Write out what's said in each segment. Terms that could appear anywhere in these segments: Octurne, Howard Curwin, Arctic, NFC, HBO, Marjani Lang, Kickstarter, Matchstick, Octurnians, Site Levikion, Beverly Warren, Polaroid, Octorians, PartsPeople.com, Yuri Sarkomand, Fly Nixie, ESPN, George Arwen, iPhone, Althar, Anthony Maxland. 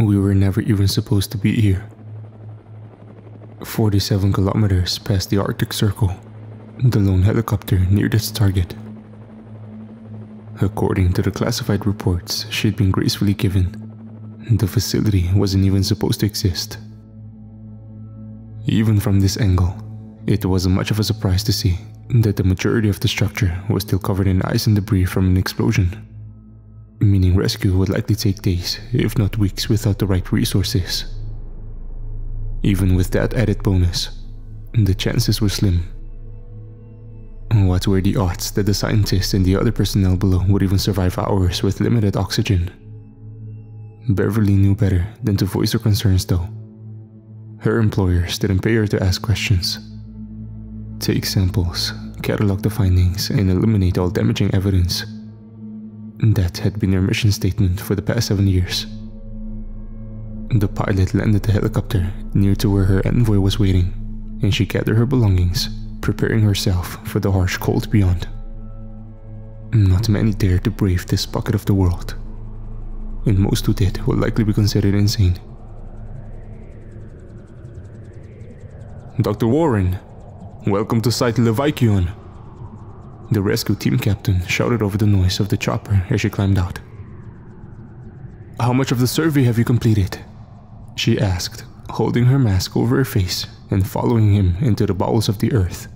We were never even supposed to be here. 47 kilometers past the Arctic Circle, the lone helicopter neared its target. According to the classified reports she'd been gracefully given, the facility wasn't even supposed to exist. Even from this angle, it wasn't much of a surprise to see that the majority of the structure was still covered in ice and debris from an explosion, meaning rescue would likely take days, if not weeks, without the right resources. Even with that added bonus, the chances were slim. What were the odds that the scientists and the other personnel below would even survive hours with limited oxygen? Beverly knew better than to voice her concerns though. Her employers didn't pay her to ask questions, take samples, catalog the findings, and eliminate all damaging evidence. That had been their mission statement for the past 7 years. The pilot landed the helicopter near to where her envoy was waiting, and she gathered her belongings, preparing herself for the harsh cold beyond. Not many dared to brave this pocket of the world, and most who did would likely be considered insane. Dr. Warren, welcome to Site Levikion, the rescue team captain shouted over the noise of the chopper as she climbed out. How much of the survey have you completed? She asked, holding her mask over her face and following him into the bowels of the earth.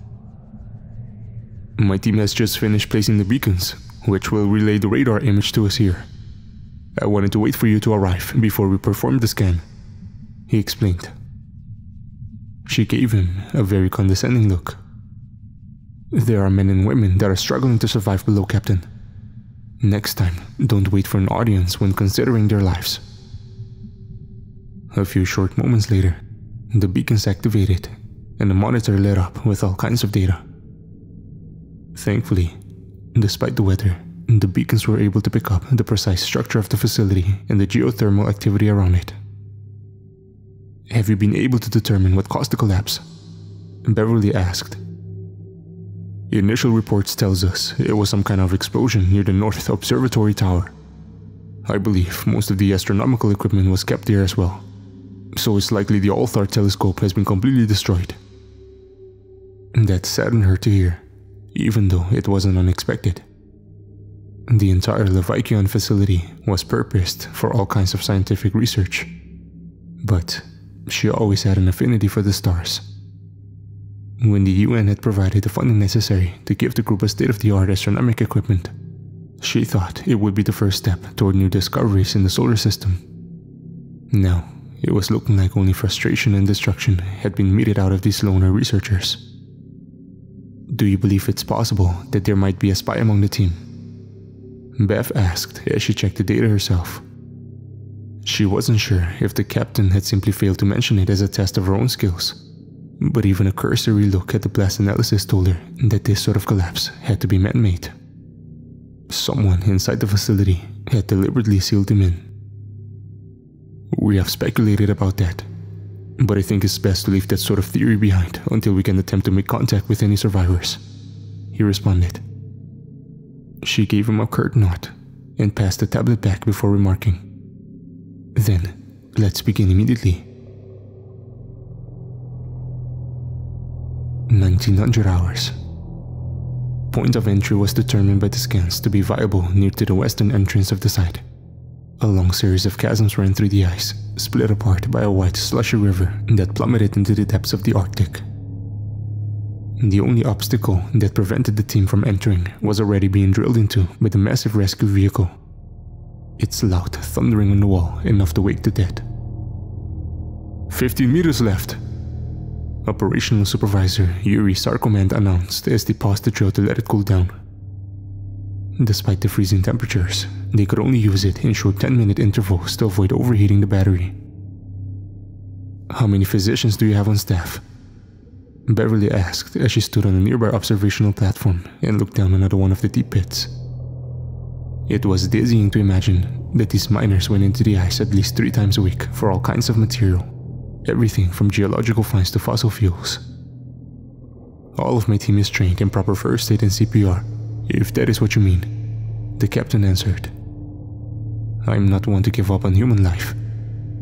My team has just finished placing the beacons, which will relay the radar image to us here. I wanted to wait for you to arrive before we performed the scan, he explained. She gave him a very condescending look. There are men and women that are struggling to survive below, Captain. Next time, don't wait for an audience when considering their lives. A few short moments later, the beacons activated, and the monitor lit up with all kinds of data. Thankfully, despite the weather, the beacons were able to pick up the precise structure of the facility and the geothermal activity around it. Have you been able to determine what caused the collapse? Beverly asked. Initial reports tells us it was some kind of explosion near the North Observatory Tower. I believe most of the astronomical equipment was kept there as well. So it's likely the Althar telescope has been completely destroyed. That saddened her to hear, even though it wasn't unexpected. The entire Levikion facility was purposed for all kinds of scientific research, but she always had an affinity for the stars. When the UN had provided the funding necessary to give the group a state-of-the-art astronomic equipment, she thought it would be the first step toward new discoveries in the solar system. Now, it was looking like only frustration and destruction had been meted out of these loner researchers. Do you believe it's possible that there might be a spy among the team? Bev asked as she checked the data herself. She wasn't sure if the captain had simply failed to mention it as a test of her own skills, but even a cursory look at the blast analysis told her that this sort of collapse had to be man-made. Someone inside the facility had deliberately sealed him in. We have speculated about that, but I think it's best to leave that sort of theory behind until we can attempt to make contact with any survivors, he responded. She gave him a curt nod and passed the tablet back before remarking, "Then, let's begin immediately." 1900 hours. Point of entry was determined by the scans to be viable near to the western entrance of the site. A long series of chasms ran through the ice, split apart by a wide, slushy river that plummeted into the depths of the Arctic. The only obstacle that prevented the team from entering was already being drilled into by the massive rescue vehicle, its loud thundering on the wall enough to wake the dead. 15 meters left, Operational Supervisor Yuri Sarkomand announced as they paused the drill to let it cool down. Despite the freezing temperatures, they could only use it in short 10-minute intervals to avoid overheating the battery. How many physicians do you have on staff? Beverly asked as she stood on a nearby observational platform and looked down another one of the deep pits. It was dizzying to imagine that these miners went into the ice at least 3 times a week for all kinds of material, everything from geological finds to fossil fuels. All of my team is trained in proper first aid and CPR, if that is what you mean, the captain answered. I'm not one to give up on human life,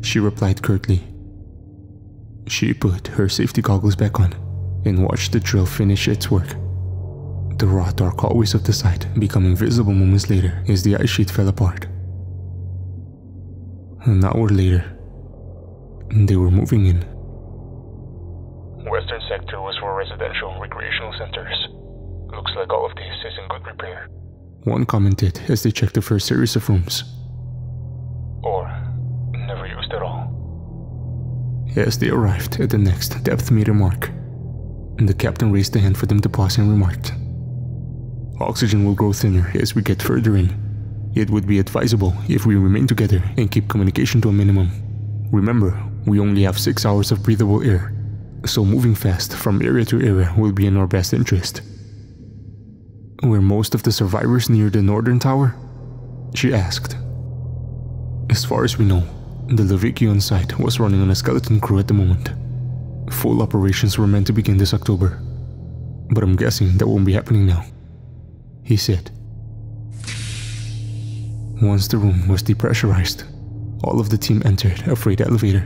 she replied curtly. She put her safety goggles back on and watched the drill finish its work. The raw dark hallways of the site became invisible moments later as the ice sheet fell apart. An hour later, they were moving in. Western Sector was for residential recreational centers. Looks like all of this is in good repair, one commented as they checked the first series of rooms. Or never used at all. As they arrived at the next depth meter mark, the captain raised a hand for them to pause and remarked, "Oxygen will grow thinner as we get further in. It would be advisable if we remain together and keep communication to a minimum. Remember, we only have 6 hours of breathable air, so moving fast from area to area will be in our best interest." "Were most of the survivors near the northern tower?" she asked. As far as we know, the Levikion site was running on a skeleton crew at the moment. Full operations were meant to begin this October, but I'm guessing that won't be happening now, he said. Once the room was depressurized, all of the team entered a freight elevator,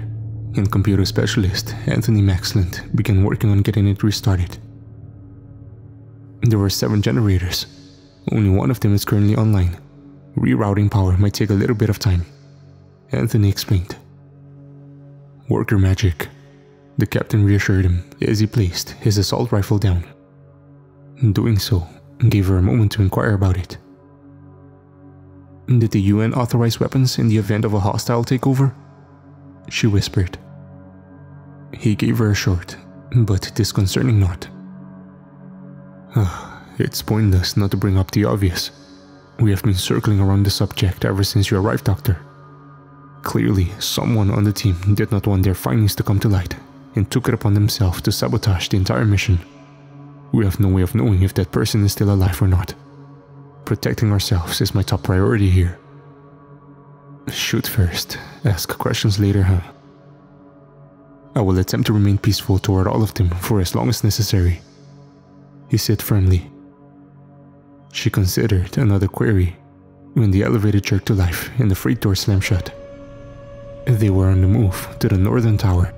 and computer specialist Anthony Maxland began working on getting it restarted. There were 7 generators. Only one of them is currently online. Rerouting power might take a little bit of time, Anthony explained. "Worker magic," the captain reassured him as he placed his assault rifle down. Doing so gave her a moment to inquire about it. "Did the UN authorize weapons in the event of a hostile takeover?" she whispered. He gave her a short, but disconcerting nod. "It's pointless not to bring up the obvious. We have been circling around the subject ever since you arrived, Doctor. Clearly, someone on the team did not want their findings to come to light and took it upon themselves to sabotage the entire mission. We have no way of knowing if that person is still alive or not. Protecting ourselves is my top priority here. Shoot first, ask questions later, huh? I will attempt to remain peaceful toward all of them for as long as necessary," he said firmly. She considered another query when the elevator jerked to life and the freight door slammed shut. They were on the move to the northern tower.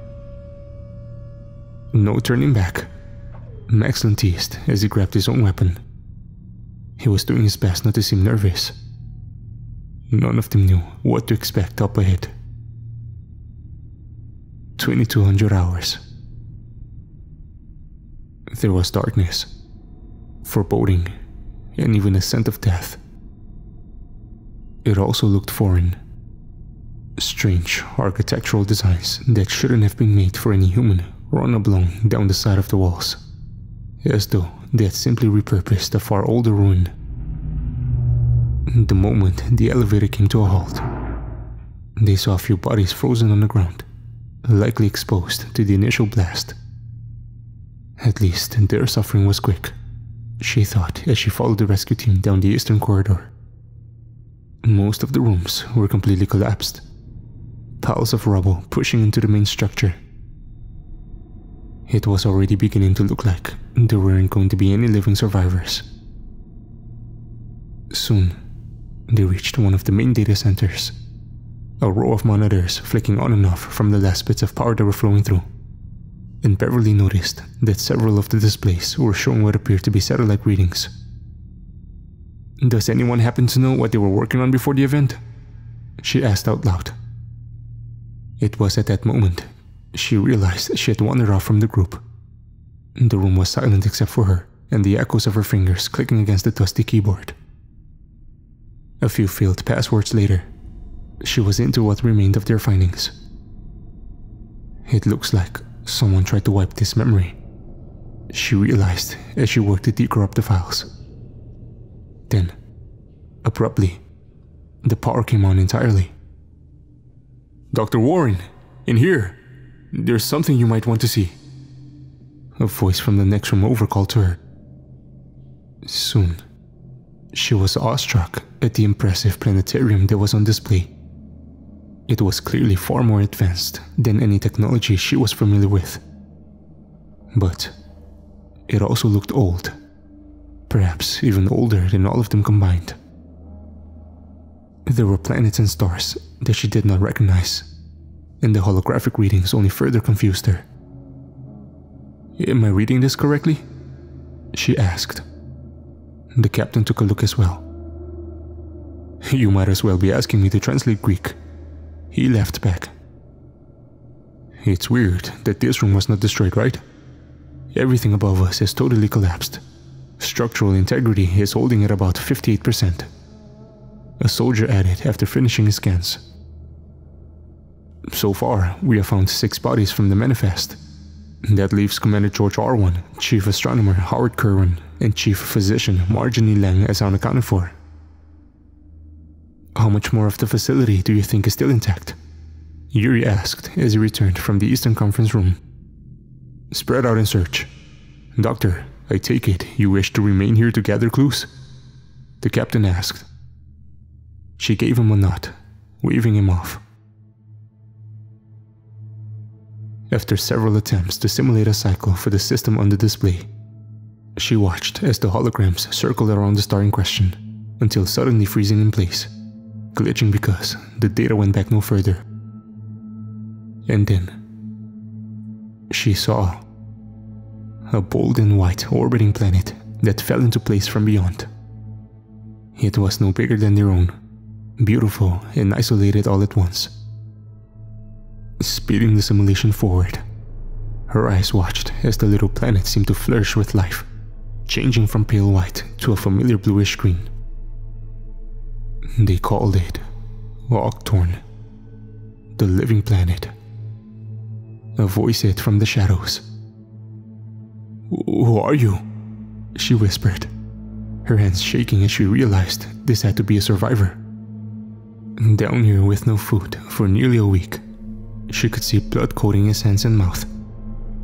"No turning back," Maxland teased as he grabbed his own weapon. He was doing his best not to seem nervous. None of them knew what to expect up ahead. 2200 hours. There was darkness, foreboding, and even a scent of death. It also looked foreign. Strange architectural designs that shouldn't have been made for any human run oblong down the side of the walls, as though they had simply repurposed a far older ruin. The moment the elevator came to a halt, they saw a few bodies frozen on the ground, likely exposed to the initial blast. At least their suffering was quick, she thought as she followed the rescue team down the eastern corridor. Most of the rooms were completely collapsed, piles of rubble pushing into the main structure. It was already beginning to look like there weren't going to be any living survivors. Soon, they reached one of the main data centers, a row of monitors flicking on and off from the last bits of power that were flowing through. And Beverly noticed that several of the displays were showing what appeared to be satellite readings. "Does anyone happen to know what they were working on before the event?" she asked out loud. It was at that moment she realized she had wandered off from the group. The room was silent except for her and the echoes of her fingers clicking against the dusty keyboard. A few failed passwords later, she was into what remained of their findings. "It looks like someone tried to wipe this memory," she realized as she worked to decorrupt the files. Then, abruptly, the power came on entirely. "Dr. Warren, in here, there's something you might want to see," a voice from the next room over called to her. Soon, she was awestruck at the impressive planetarium that was on display. It was clearly far more advanced than any technology she was familiar with. But it also looked old, perhaps even older than all of them combined. There were planets and stars that she did not recognize, and the holographic readings only further confused her. "Am I reading this correctly?" she asked. The captain took a look as well. "You might as well be asking me to translate Greek," he laughed back. "It's weird that this room was not destroyed, right? Everything above us has totally collapsed. Structural integrity is holding at about 58%. A soldier added after finishing his scans. "So far, we have found 6 bodies from the manifest. That leaves Commander George Arwen, Chief Astronomer Howard Curwin, and Chief Physician Marjani Lang as unaccounted for." "How much more of the facility do you think is still intact?" Yuri asked as he returned from the Eastern Conference room. "Spread out and search. Doctor, I take it you wish to remain here to gather clues?" the captain asked. She gave him a nod, waving him off. After several attempts to simulate a cycle for the system on the display, she watched as the holograms circled around the star in question, until suddenly freezing in place, glitching because the data went back no further. And then, she saw a bold and white orbiting planet that fell into place from beyond. It was no bigger than their own, beautiful and isolated all at once. Speeding the simulation forward, her eyes watched as the little planet seemed to flourish with life, changing from pale white to a familiar bluish green. They called it Octurne, the living planet. A voice hit from the shadows. "Who are you?" she whispered, her hands shaking as she realized this had to be a survivor. Down here with no food for nearly a week, she could see blood coating his hands and mouth,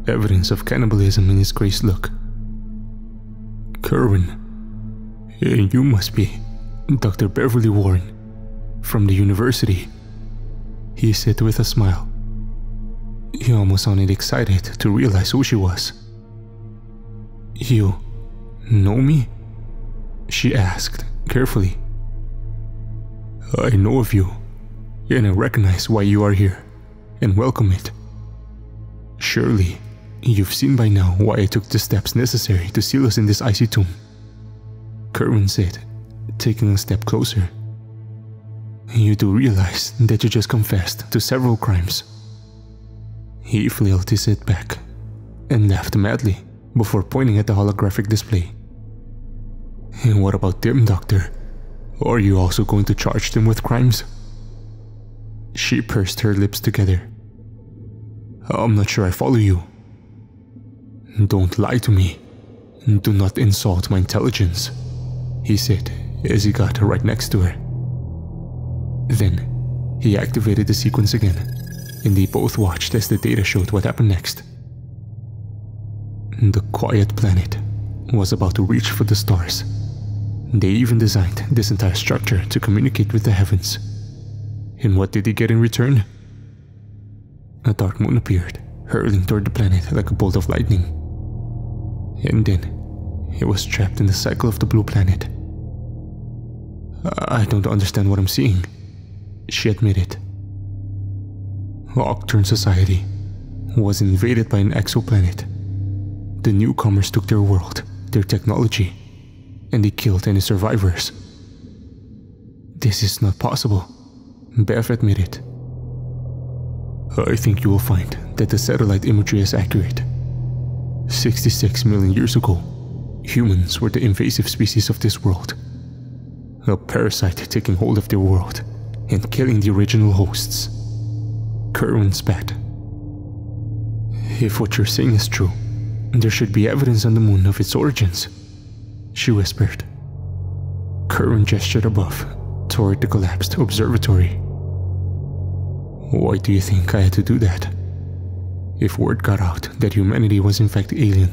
evidence of cannibalism in his crazed look. "Curwin, you must be Dr. Beverly Warren, from the university," he said with a smile. He almost sounded excited to realize who she was. "You know me?" she asked carefully. "I know of you, and I recognize why you are here, and welcome it. Surely, you've seen by now why I took the steps necessary to seal us in this icy tomb," Curwin said, taking a step closer. "You do realize that you just confessed to several crimes." He flailed his head back and laughed madly before pointing at the holographic display. "And what about them, Doctor? Are you also going to charge them with crimes?" She pursed her lips together. "I'm not sure I follow you." "Don't lie to me. Do not insult my intelligence," he said as he got right next to her. Then, he activated the sequence again, and they both watched as the data showed what happened next. The quiet planet was about to reach for the stars. They even designed this entire structure to communicate with the heavens. And what did he get in return? A dark moon appeared, hurling toward the planet like a bolt of lightning. And then, it was trapped in the cycle of the blue planet. "I don't understand what I'm seeing," she admitted. Octurne society was invaded by an exoplanet. The newcomers took their world, their technology, and they killed any survivors. "This is not possible," Bev admitted. "I think you will find that the satellite imagery is accurate. 66 million years ago, humans were the invasive species of this world. A parasite taking hold of their world and killing the original hosts." Curwin spat. "If what you're saying is true, there should be evidence on the moon of its origins," she whispered. Curwin gestured above, toward the collapsed observatory. "Why do you think I had to do that? If word got out that humanity was in fact alien,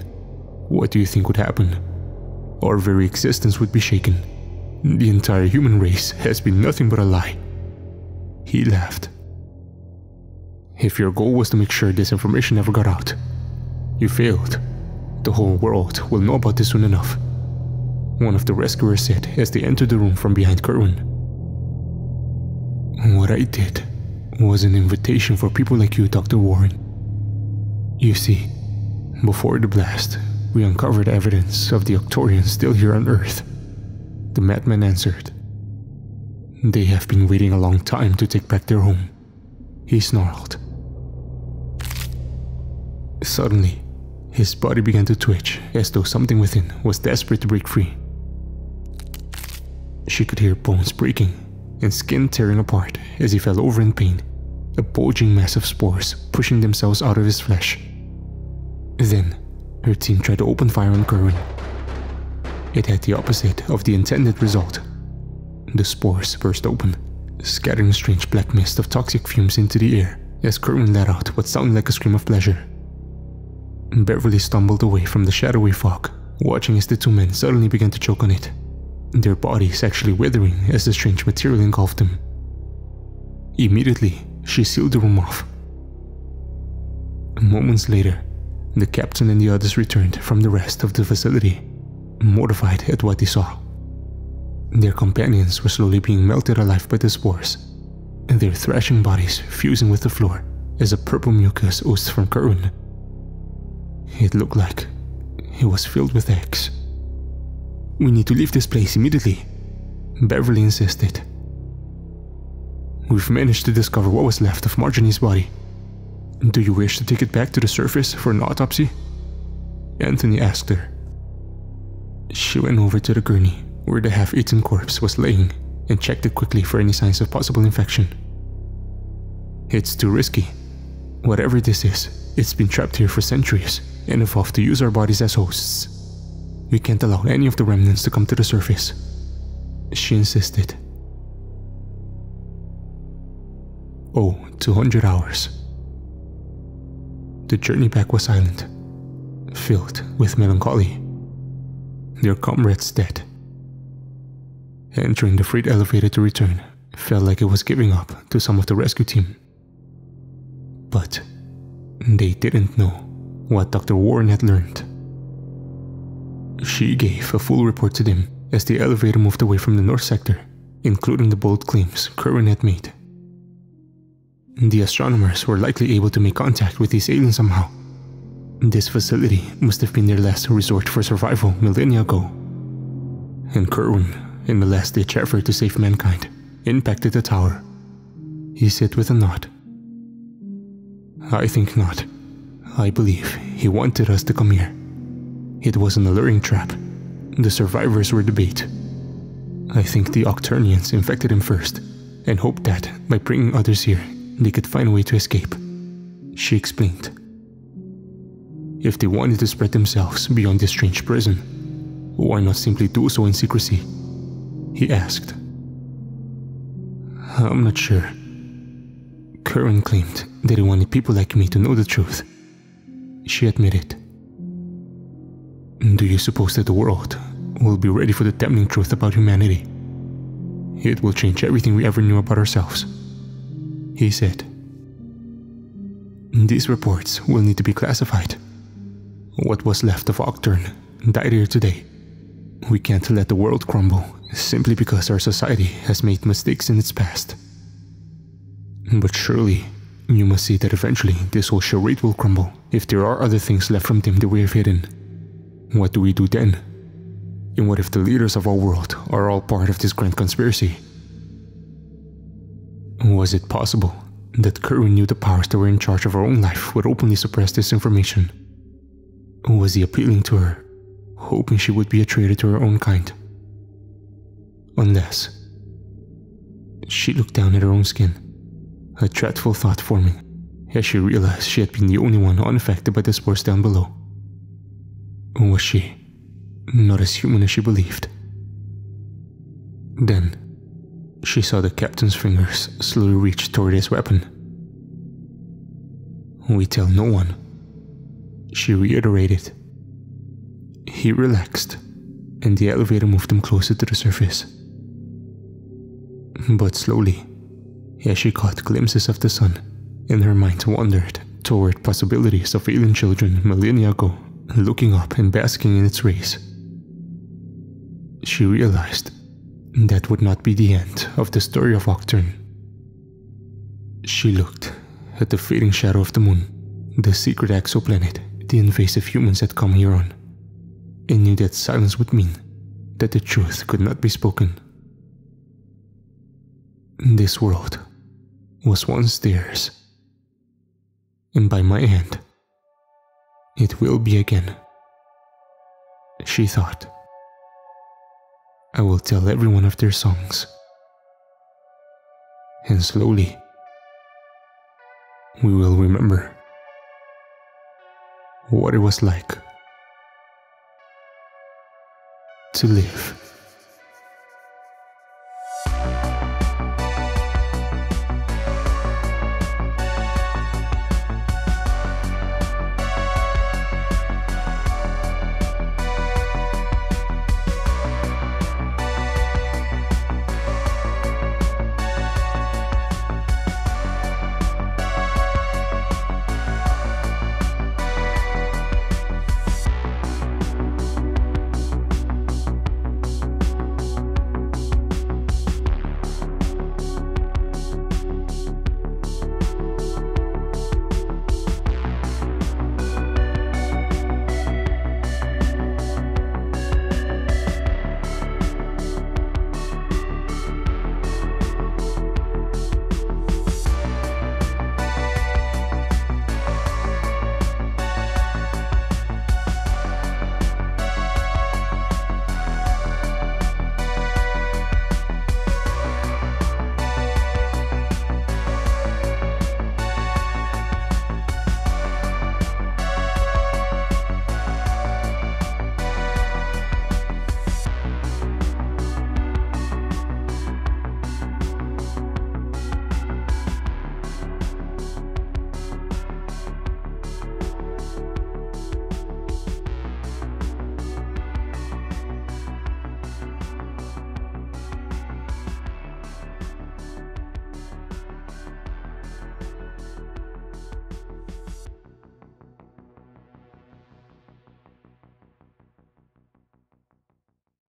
what do you think would happen? Our very existence would be shaken. The entire human race has been nothing but a lie." He laughed. "If your goal was to make sure this information never got out, you failed. The whole world will know about this soon enough," one of the rescuers said as they entered the room from behind Curwin. "What I did was an invitation for people like you, Dr. Warren. You see, before the blast, we uncovered evidence of the Octorians still here on Earth. The madman answered. They have been waiting a long time to take back their home. He snarled. Suddenly, his body began to twitch, as though something within was desperate to break free. She could hear bones breaking and skin tearing apart as he fell over in pain, a bulging mass of spores pushing themselves out of his flesh. Then, her team tried to open fire on Curwin. It had the opposite of the intended result. The spores burst open, scattering strange black mist of toxic fumes into the air as Curwin let out what sounded like a scream of pleasure. Beverly stumbled away from the shadowy fog, watching as the two men suddenly began to choke on it, their bodies actually withering as the strange material engulfed them. Immediately, she sealed the room off. Moments later, the captain and the others returned from the rest of the facility, mortified at what they saw. Their companions were slowly being melted alive by the spores, and their thrashing bodies fusing with the floor as a purple mucus oozed from Curwin. It looked like it was filled with eggs. We need to leave this place immediately, Beverly insisted. We've managed to discover what was left of Marjani's body. Do you wish to take it back to the surface for an autopsy? Anthony asked her. She went over to the gurney where the half-eaten corpse was laying and checked it quickly for any signs of possible infection. It's too risky. Whatever this is, it's been trapped here for centuries and evolved to use our bodies as hosts. We can't allow any of the remnants to come to the surface, she insisted. Oh, 200 hours. The journey back was silent, filled with melancholy. Their comrades dead. Entering the freight elevator to return felt like it was giving up to some of the rescue team. But they didn't know what Dr. Warren had learned. She gave a full report to them as the elevator moved away from the North Sector, including the bold claims Curwin had made. The astronomers were likely able to make contact with these aliens somehow. This facility must have been their last resort for survival millennia ago. And Curwin, in the last-ditch effort to save mankind, impacted the tower. He said with a nod. I think not. I believe he wanted us to come here. It was an alluring trap. The survivors were the bait. I think the Octurnians infected him first, and hoped that, by bringing others here, they could find a way to escape, she explained. If they wanted to spread themselves beyond this strange prison, why not simply do so in secrecy? He asked. I'm not sure. Curwin claimed that he wanted people like me to know the truth, she admitted. Do you suppose that the world will be ready for the damning truth about humanity? It will change everything we ever knew about ourselves, he said. These reports will need to be classified. What was left of Octurne died here today. We can't let the world crumble simply because our society has made mistakes in its past. But surely, you must see that eventually this whole charade will crumble if there are other things left from them that we have hidden. What do we do then? And what if the leaders of our world are all part of this grand conspiracy? Was it possible that Curwin knew the powers that were in charge of our own life would openly suppress this information? Was he appealing to her, hoping she would be a traitor to her own kind? Unless... She looked down at her own skin, a dreadful thought forming, as she realized she had been the only one unaffected by the spores down below. Was she not as human as she believed? Then, she saw the captain's fingers slowly reach toward his weapon. We tell no one, she reiterated. He relaxed, and the elevator moved him closer to the surface. But slowly, as she caught glimpses of the sun, and her mind wandered toward possibilities of alien children millennia ago, looking up and basking in its rays. She realized that would not be the end of the story of Octurne. She looked at the fading shadow of the moon, the secret exoplanet the invasive humans had come here on, and knew that silence would mean that the truth could not be spoken. This world was once theirs, and by my hand, it will be again, she thought. I will tell every one of their songs. And slowly, we will remember what it was like to live